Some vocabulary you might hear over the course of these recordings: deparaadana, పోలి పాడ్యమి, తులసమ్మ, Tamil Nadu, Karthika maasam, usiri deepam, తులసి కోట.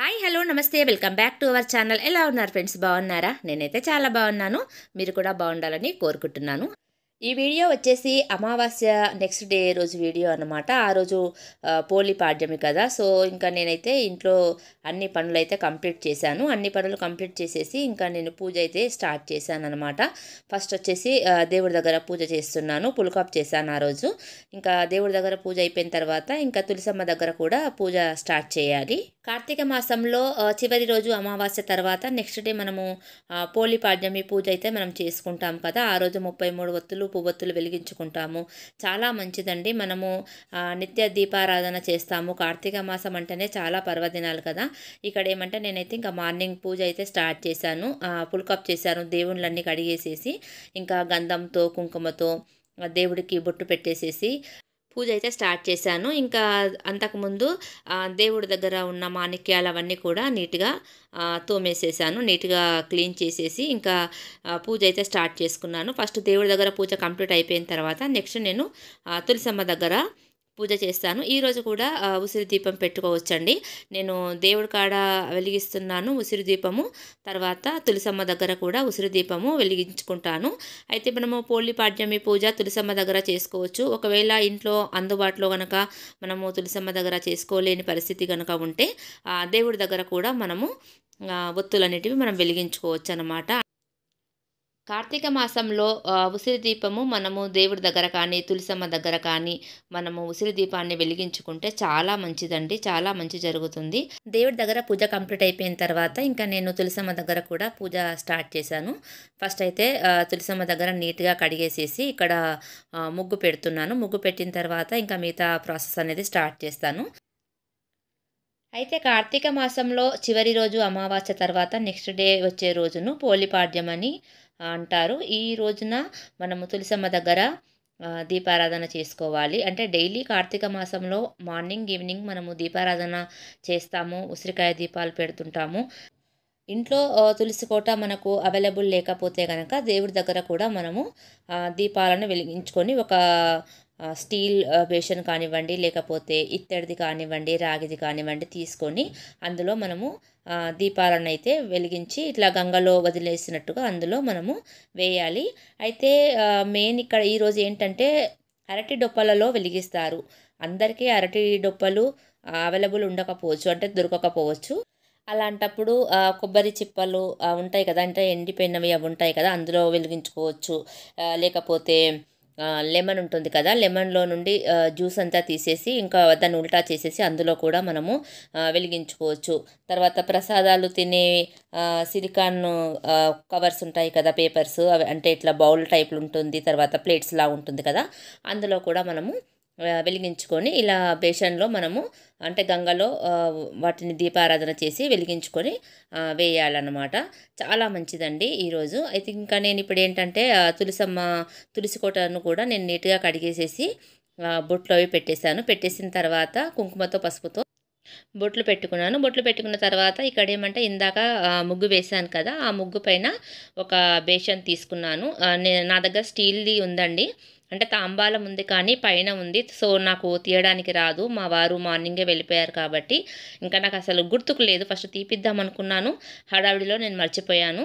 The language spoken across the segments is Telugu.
హాయ్ హలో నమస్తే welcome back to our channel. ఎలా ఉన్నారు ఫ్రెండ్స్, బాగున్నారా? నేనైతే చాలా బాగున్నాను, మీరు కూడా బాగుండాలని కోరుకుంటున్నాను. ఈ వీడియో వచ్చేసి అమావాస్య నెక్స్ట్ డే రోజు వీడియో అన్నమాట. ఆ రోజు పోలి పాడ్యమి కదా. సో ఇంకా నేనైతే ఇంట్లో అన్ని పనులు అయితే కంప్లీట్ చేశాను. అన్ని పనులు కంప్లీట్ చేసేసి ఇంకా నేను పూజ అయితే స్టార్ట్ చేశాను అనమాట. ఫస్ట్ వచ్చేసి దేవుడి దగ్గర పూజ చేస్తున్నాను, పుల్కాప్ చేశాను ఆ రోజు. ఇంకా దేవుడి దగ్గర పూజ అయిపోయిన తర్వాత ఇంకా తులసమ్మ దగ్గర కూడా పూజ స్టార్ట్ చేయాలి. కార్తీక మాసంలో చివరి రోజు అమావాస్య తర్వాత నెక్స్ట్ డే మనము పోలి పాడ్యమి పూజ అయితే మనం చేసుకుంటాం కదా. ఆ రోజు 33 ఒత్తులు పువ్వొత్తులు వెలిగించుకుంటాము, చాలా మంచిదండి. మనము నిత్య దీపారాధన చేస్తాము. కార్తీక మాసం అంటేనే చాలా పర్వదినాలు కదా. ఇక్కడ ఏమంటే నేనైతే ఇంకా మార్నింగ్ పూజ అయితే స్టార్ట్ చేశాను, పుల్కప్ చేశాను, దేవుళ్ళన్నీ కడిగేసేసి ఇంకా గంధంతో కుంకుమతో దేవుడికి బొట్టు పెట్టేసేసి పూజ అయితే స్టార్ట్ చేశాను. ఇంకా అంతకుముందు దేవుడి దగ్గర ఉన్న మాణిక్యాలు అవన్నీ కూడా నీట్గా తోమేసేసాను, నీట్గా క్లీన్ చేసేసి ఇంకా పూజ అయితే స్టార్ట్ చేసుకున్నాను. ఫస్ట్ దేవుడి దగ్గర పూజ కంప్లీట్ అయిపోయిన తర్వాత నెక్స్ట్ నేను తులసమ్మ దగ్గర పూజ చేస్తాను. ఈరోజు కూడా ఉసిరి దీపం పెట్టుకోవచ్చండి. నేను దేవుడి కాడ వెలిగిస్తున్నాను ఉసిరి దీపము, తర్వాత తులసమ్మ దగ్గర కూడా ఉసిరి దీపము వెలిగించుకుంటాను. అయితే మనము పోలి పాడ్యమి పూజ తులసమ్మ దగ్గర చేసుకోవచ్చు. ఒకవేళ ఇంట్లో అందుబాటులో కనుక మనము తులసమ్మ దగ్గర చేసుకోలేని పరిస్థితి కనుక ఉంటే దేవుడి దగ్గర కూడా మనము ఒత్తులన్నిటివి మనం వెలిగించుకోవచ్చు అన్నమాట. కార్తీక మాసంలో ఉసిరి దీపము మనము దేవుడి దగ్గర కానీ తులసమ్మ దగ్గర కానీ మనము ఉసిరి దీపాన్ని వెలిగించుకుంటే చాలా మంచిదండి, చాలా మంచి జరుగుతుంది. దేవుడి దగ్గర పూజ కంప్లీట్ అయిపోయిన తర్వాత ఇంకా నేను తులసమ్మ దగ్గర కూడా పూజ స్టార్ట్ చేశాను. ఫస్ట్ అయితే తులసమ్మ దగ్గర నీట్గా కడిగేసేసి ఇక్కడ ముగ్గు పెడుతున్నాను. ముగ్గు పెట్టిన తర్వాత ఇంకా మిగతా ప్రాసెస్ అనేది స్టార్ట్ చేస్తాను. అయితే కార్తీక మాసంలో చివరి రోజు అమావాస్య తర్వాత నెక్స్ట్ డే వచ్చే రోజును పోలి పాడ్యం అని అంటారు. ఈ రోజున మనము తులసమ్మ దగ్గర దీపారాధన చేసుకోవాలి. అంటే డైలీ కార్తీక మాసంలో మార్నింగ్ ఈవినింగ్ మనము దీపారాధన చేస్తాము, ఉసిరికాయ దీపాలు పెడుతుంటాము. ఇంట్లో తులసికోట మనకు అవైలబుల్ లేకపోతే కనుక దేవుడి దగ్గర కూడా మనము దీపాలను వెలిగించుకొని ఒక స్టీల్ బేషన్ కానివ్వండి, లేకపోతే ఇత్తడిది కానివ్వండి, రాగిది కానివ్వండి తీసుకొని అందులో మనము దీపాలను అయితే వెలిగించి ఇట్లా గంగలో వదిలేసినట్టుగా అందులో మనము వేయాలి. అయితే మెయిన్ ఇక్కడ ఈరోజు ఏంటంటే అరటి డొప్పలలో వెలిగిస్తారు. అందరికీ అరటి డొప్పలు అవైలబుల్ ఉండకపోవచ్చు, అంటే దొరకకపోవచ్చు. అలాంటప్పుడు కొబ్బరి చిప్పలు ఉంటాయి కదా, అంటే ఎండిపోయినవి అవి ఉంటాయి కదా, అందులో వెలిగించుకోవచ్చు. లేకపోతే లెమన్ ఉంటుంది కదా, లెమన్లో నుండి జ్యూస్ అంతా తీసేసి ఇంకా దాన్ని ఉల్టా చేసేసి అందులో కూడా మనము వెలిగించుకోవచ్చు. తర్వాత ప్రసాదాలు తినే సిలికాన్ కవర్స్ ఉంటాయి కదా, పేపర్స్, అవి అంటే ఇట్లా బౌల్ టైప్లు ఉంటుంది, తర్వాత ప్లేట్స్లా ఉంటుంది కదా, అందులో కూడా మనము వెలిగించుకొని ఇలా బేషన్లో మనము అంటే గంగలో వాటిని దీపారాధన చేసి వెలిగించుకొని వేయాలన్నమాట. చాలా మంచిదండి ఈరోజు. అయితే ఇంకా నేను ఇప్పుడు ఏంటంటే తులసికోటను కూడా నేను నీట్గా కడిగేసేసి బొట్లు అవి పెట్టేశాను. పెట్టేసిన తర్వాత కుంకుమతో పసుపుతో బొట్లు పెట్టుకున్నాను. బొట్లు పెట్టుకున్న తర్వాత ఇక్కడ ఏమంటే ఇందాక ముగ్గు వేశాను కదా, ఆ ముగ్గు పైన ఒక బేషన్ తీసుకున్నాను. నా దగ్గర స్టీల్ది ఉందండి, అంటే తాంబాలం ఉంది కానీ పైన ఉంది. సో నాకు తీయడానికి రాదు, మా వారు మార్నింగే వెళ్ళిపోయారు కాబట్టి ఇంకా నాకు అసలు గుర్తుకు లేదు. ఫస్ట్ తీపిద్దాం అనుకున్నాను, హడావిడిలో నేను మర్చిపోయాను.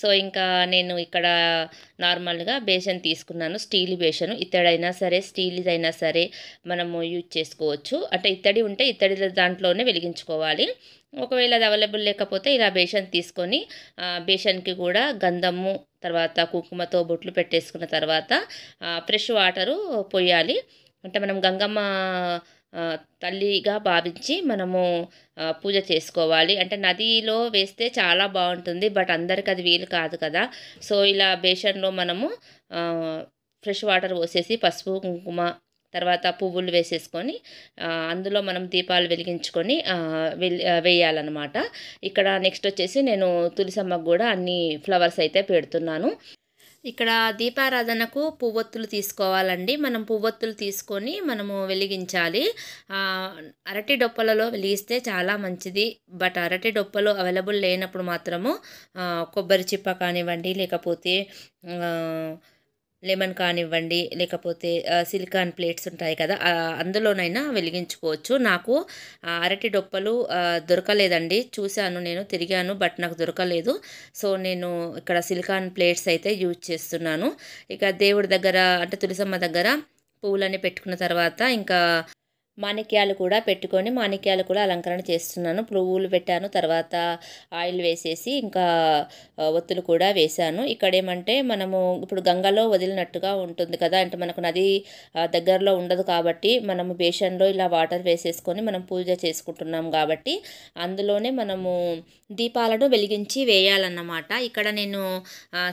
సో ఇంకా నేను ఇక్కడ నార్మల్గా బేషన్ తీసుకున్నాను, స్టీల్ బేషన్. ఇత్తడైనా సరే స్టీల్దైనా సరే మనము యూజ్ చేసుకోవచ్చు. అంటే ఇత్తడి ఉంటే ఇత్తడి దాంట్లోనే వెలిగించుకోవాలి. ఒకవేళ అది అవైలబుల్ లేకపోతే ఇలా బేషన్ తీసుకొని బేషన్కి కూడా గంధము, తర్వాత కుంకుమతో బొట్లు పెట్టేసుకున్న తర్వాత ఫ్రెష్ వాటరు పోయాలి. అంటే మనం గంగమ్మ తల్లిగా భావించి మనము పూజ చేసుకోవాలి. అంటే నదిలో వేస్తే చాలా బాగుంటుంది, బట్ అందరికి అది వీలు కాదు కదా. సో ఇలా బేషన్లో మనము ఫ్రెష్ వాటర్ పోసేసి పసుపు కుంకుమ తర్వాత పువ్వులు వేసేసుకొని అందులో మనం దీపాలు వెలిగించుకొని వేయాలన్నమాట. ఇక్కడ నెక్స్ట్ వచ్చేసి నేను తులసమ్మకు కూడా అన్ని ఫ్లవర్స్ అయితే పెడుతున్నాను. ఇక్కడ దీపారాధనకు పువ్వొత్తులు తీసుకోవాలండి. మనం పువ్వొత్తులు తీసుకొని మనము వెలిగించాలి. అరటి డొప్పలలో వెలిగిస్తే చాలా మంచిది, బట్ అరటి డొప్పలు అవైలబుల్ లేనప్పుడు మాత్రము కొబ్బరి చిప్ప కానివ్వండి, లేకపోతే లెమన్ కానివ్వండి లేకపోతే సిలికాన్ ప్లేట్స్ ఉంటాయి కదా అందులోనైనా వెలిగించుకోవచ్చు. నాకు అరటి డొప్పలు దొరకలేదండి, చూశాను నేను తిరిగాను బట్ నాకు దొరకలేదు. సో నేను ఇక్కడ సిలికాన్ ప్లేట్స్ అయితే యూజ్ చేస్తున్నాను. ఇక దేవుడి దగ్గర అంటే తులసమ్మ దగ్గర పూలని పెట్టుకున్న తర్వాత ఇంకా మాణిక్యాలు కూడా పెట్టుకొని మాణిక్యాలు కూడా అలంకరణ చేస్తున్నాను. పువ్వులు పెట్టాను, తర్వాత ఆయిల్ వేసేసి ఇంకా ఒత్తులు కూడా వేశాను. ఇక్కడేమంటే మనము ఇప్పుడు గంగలో వదిలినట్టుగా ఉంటుంది కదా, అంటే మనకు నది దగ్గరలో ఉండదు కాబట్టి మనము బేషన్లో ఇలా వాటర్ వేసేసుకొని మనం పూజ చేసుకుంటున్నాం కాబట్టి అందులోనే మనము దీపాలను వెలిగించి వేయాలన్నమాట. ఇక్కడ నేను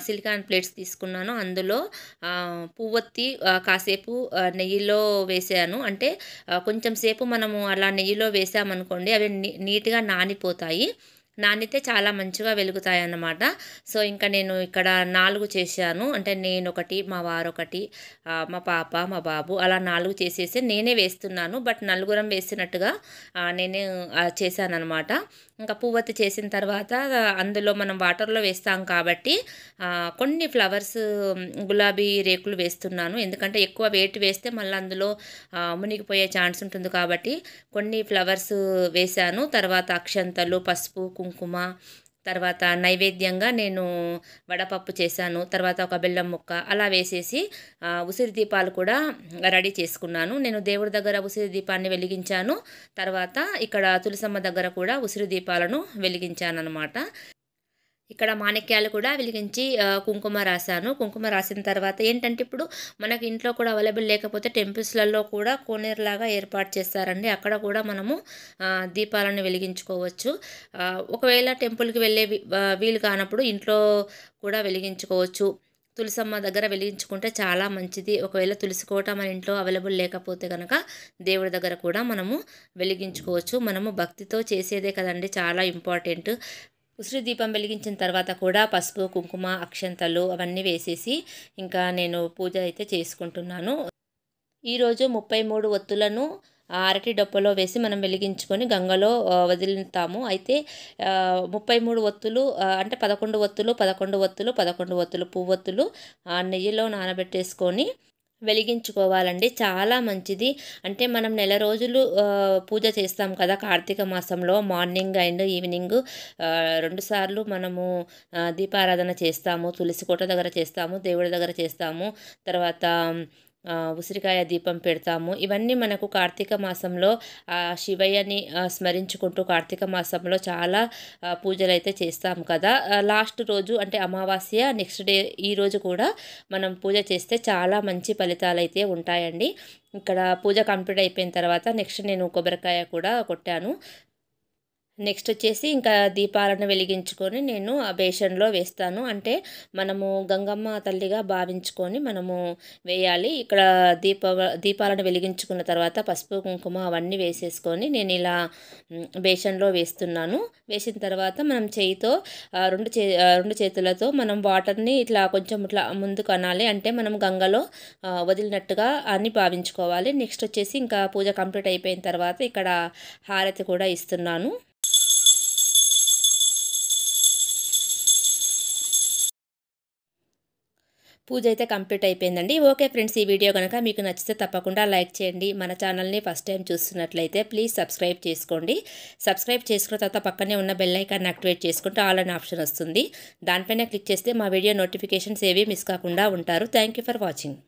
సిలికాన్ ప్లేట్స్ తీసుకున్నాను, అందులో పువ్వొత్తి కాసేపు నెయ్యిలో వేసాను. అంటే కొంచెం సేపు మనము అలా నెయ్యిలో వేసామనుకోండి అవి నీట్గా నానిపోతాయి, నానితే చాలా మంచిగా వెలుగుతాయి అన్నమాట. సో ఇంకా నేను ఇక్కడ 4 చేశాను, అంటే నేను ఒకటి, మా వారు ఒకటి, మా పాప, మా బాబు, అలా 4 చేసేసి నేనే వేస్తున్నాను. బట్ నలుగురం వేసినట్టుగా నేనే చేశాను అనమాట. ఇంకా పువ్వొత్తి చేసిన తర్వాత అందులో మనం వాటర్లో వేస్తాం కాబట్టి కొన్ని ఫ్లవర్స్ గులాబీ రేకులు వేస్తున్నాను, ఎందుకంటే ఎక్కువ వేటి వేస్తే మళ్ళీ అందులో మునిగిపోయే ఛాన్స్ ఉంటుంది కాబట్టి కొన్ని ఫ్లవర్స్ వేశాను. తర్వాత అక్షంతలు, పసుపు, కుంకుమ, తర్వాత నైవేద్యంగా నేను వడపప్పు చేశాను, తర్వాత ఒక బెల్లం ముక్క అలా వేసేసి ఉసిరి దీపాలు కూడా రెడీ చేసుకున్నాను. నేను దేవుడి దగ్గర ఉసిరి దీపాన్ని వెలిగించాను, తర్వాత ఇక్కడ తులసమ్మ దగ్గర కూడా ఉసిరి దీపాలను వెలిగించాను అనమాట. ఇక్కడ మాణిక్యాలు కూడా వెలిగించి కుంకుమ రాశాను. కుంకుమ రాసిన తర్వాత ఏంటంటే ఇప్పుడు మనకి ఇంట్లో కూడా అవైలబుల్ లేకపోతే టెంపుల్స్లలో కూడా కోనేరులాగా ఏర్పాటు చేస్తారండి, అక్కడ కూడా మనము దీపాలను వెలిగించుకోవచ్చు. ఒకవేళ టెంపుల్కి వెళ్ళే వీలు కానప్పుడు ఇంట్లో కూడా వెలిగించుకోవచ్చు. తులసమ్మ దగ్గర వెలిగించుకుంటే చాలా మంచిది. ఒకవేళ తులసి కోట మన ఇంట్లో అవైలబుల్ లేకపోతే కనుక దేవుడి దగ్గర కూడా మనము వెలిగించుకోవచ్చు. మనము భక్తితో చేసేదే కదండి, చాలా ఇంపార్టెంట్. ఉసిరి దీపం వెలిగించిన తర్వాత కూడా పసుపు, కుంకుమ, అక్షంతలు అవన్నీ వేసేసి ఇంకా నేను పూజ అయితే చేసుకుంటున్నాను. ఈరోజు 33 ఒత్తులను అరటి డొప్పలో వేసి మనం వెలిగించుకొని గంగలో వదిలితాము. అయితే 33 ఒత్తులు అంటే 11 ఒత్తులు, 11 ఒత్తులు, 11 ఒత్తులు పువ్వొత్తులు నెయ్యిలో నానబెట్టేసుకొని వెలిగించుకోవాలండి, చాలా మంచిది. అంటే మనం నెల రోజులు పూజ చేస్తాం కదా కార్తీక మాసంలో, మార్నింగ్ అండ్ ఈవినింగ్ 2 సార్లు మనము దీపారాధన చేస్తాము. తులసి కోట దగ్గర చేస్తాము, దేవుడి దగ్గర చేస్తాము, తర్వాత ఉసిరికాయ దీపం పెడతాము. ఇవన్నీ మనకు కార్తీక మాసంలో శివయ్యని స్మరించుకుంటూ కార్తీక మాసంలో చాలా పూజలు అయితే చేస్తాం కదా. లాస్ట్ రోజు అంటే అమావాస్య నెక్స్ట్ డే ఈ రోజు కూడా మనం పూజ చేస్తే చాలా మంచి ఫలితాలు అయితే ఉంటాయండి. ఇక్కడ పూజ కంప్లీట్ అయిపోయిన తర్వాత నెక్స్ట్ నేను కొబ్బరికాయ కూడా కొట్టాను. నెక్స్ట్ వచ్చేసి ఇంకా దీపాలను వెలిగించుకొని నేను ఆ బేషన్లో వేస్తాను, అంటే మనము గంగమ్మ తల్లిగా భావించుకొని మనము వేయాలి. ఇక్కడ దీపాలను వెలిగించుకున్న తర్వాత పసుపు, కుంకుమ అవన్నీ వేసేసుకొని నేను ఇలా బేషన్లో వేస్తున్నాను. వేసిన తర్వాత మనం చేయితో రెండు చేతులతో మనం వాటర్ని ఇట్లా కొంచెం ఇట్లా ముందుకు అనాలి, అంటే మనం గంగలో వదిలినట్టుగా అని భావించుకోవాలి. నెక్స్ట్ వచ్చేసి ఇంకా పూజ కంప్లీట్ అయిపోయిన తర్వాత ఇక్కడ హారతి కూడా ఇస్తున్నాను. పూజ అయితే కంప్లీట్ అయిపోయిందండి. ఓకే ఫ్రెండ్స్, ఈ వీడియో కనుక మీకు నచ్చితే తప్పకుండా లైక్ చేయండి. మన ఛానల్ని ఫస్ట్ టైం చూస్తున్నట్లయితే ప్లీజ్ సబ్స్క్రైబ్ చేసుకోండి. సబ్స్క్రైబ్ చేసుకున్న తర్వాత పక్కనే ఉన్న బెల్ ఐకాన్ యాక్టివేట్ చేసుకుంటే ఆల్ అనే ఆప్షన్ వస్తుంది, దానిపైన క్లిక్ చేస్తే మా వీడియో నోటిఫికేషన్స్ ఏవి మిస్ కాకుండా ఉంటారు. Thank you for watching.